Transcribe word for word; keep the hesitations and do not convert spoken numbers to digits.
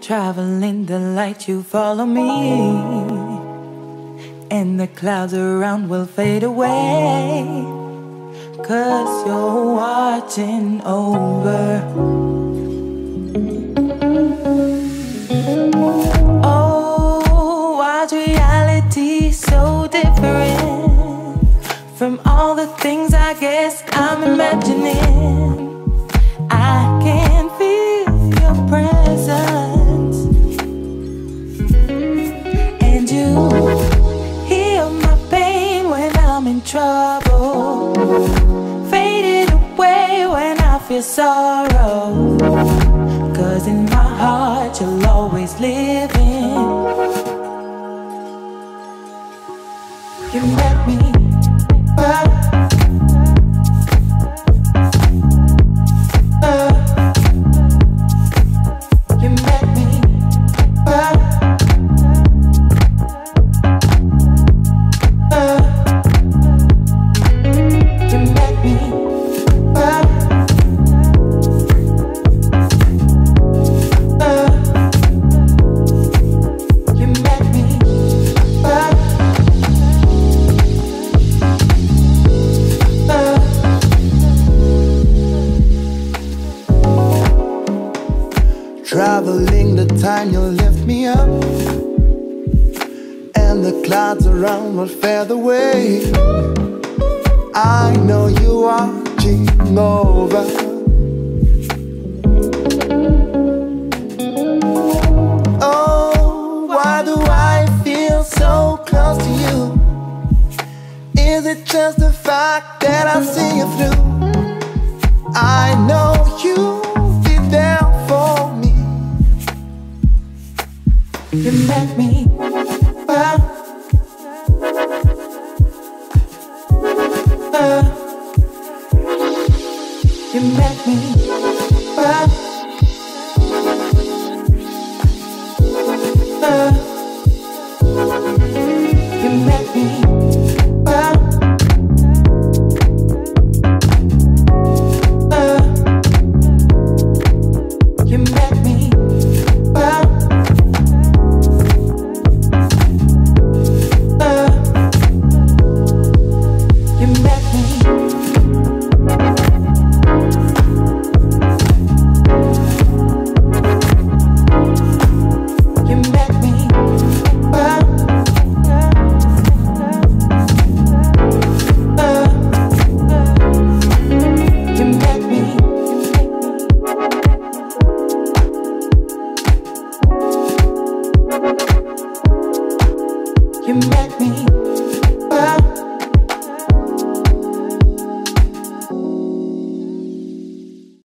Traveling the light, you follow me, and the clouds around will fade away, 'cause you're watching over. Oh, why's reality so different from all the things I guess I'm imagining? I can feel your presence, and you heal my pain when I'm in trouble, faded away when I feel sorrow, 'cause in my heart you'll always live in. You make me cry. Traveling the time you lift me up, and the clouds around will fade away. I know you are watching over. Oh, why do I feel so close to you? Is it just the fact that I see you through? I know you You make me proud. Uh, you make me proud. Uh, you make me proud. Uh, you make me proud. You make me proud.